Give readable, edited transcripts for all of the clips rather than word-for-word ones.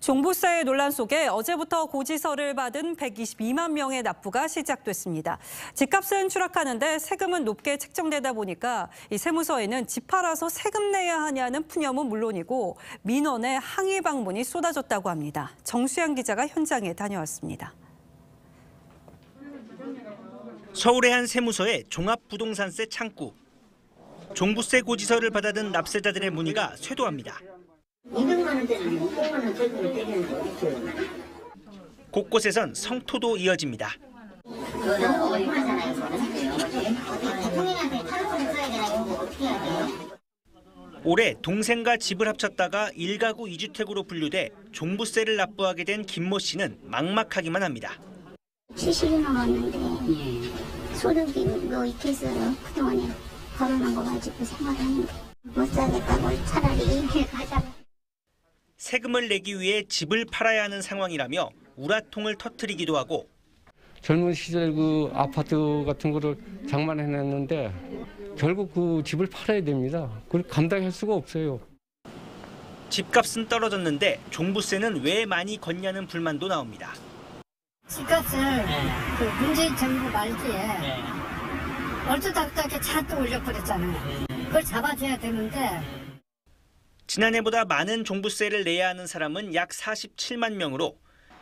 종부세 논란 속에 어제부터 고지서를 받은 122만 명의 납부가 시작됐습니다. 집값은 추락하는데 세금은 높게 책정되다 보니까 이 세무서에는 집 팔아서 세금 내야 하냐는 푸념은 물론이고 민원의 항의 방문이 쏟아졌다고 합니다. 정수현 기자가 현장에 다녀왔습니다. 서울의 한 세무서의 종합부동산세 창구. 종부세 고지서를 받아든 납세자들의 문의가 쇄도합니다. 200만 원짜리 600만 원 세금을 떼기는 어렵죠. 곳곳에선 성토도 이어집니다. 올해 동생과 집을 합쳤다가 1가구 2주택으로 분류돼 종부세를 납부하게 된 김모 씨는 막막하기만 합니다. 70이 넘었는데 소득이 뭐 있겠어요. 그동안에 벌어놓은 거 가지고 생활하는데 못 사겠다고 차라리 일을 하자고. 세금을 내기 위해 집을 팔아야 하는 상황이라며 우라통을 터뜨리기도 하고 젊은 시절 그 아파트 같은 거를 장만해놨는데 결국 그 집을 팔아야 됩니다. 그걸 감당할 수가 없어요. 집값은 떨어졌는데 종부세는 왜 많이 걷냐는 불만도 나옵니다. 집값을 그 문재인 정부 말기에 얼추닥닥하게 차도 올려버렸잖아요. 그걸 잡아줘야 되는데. 지난해보다 많은 종부세를 내야 하는 사람은 약 47만 명으로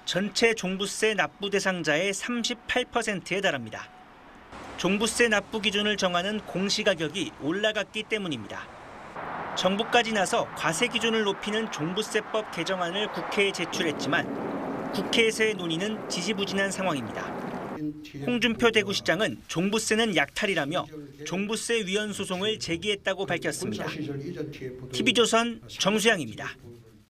전체 종부세 납부 대상자의 38%에 달합니다. 종부세 납부 기준을 정하는 공시가격이 올라갔기 때문입니다. 정부까지 나서 과세 기준을 높이는 종부세법 개정안을 국회에 제출했지만 국회에서의 논의는 지지부진한 상황입니다. 홍준표 대구시장은 종부세는 약탈이라며 종부세 위헌 소송을 제기했다고 밝혔습니다. TV조선 정수양입니다.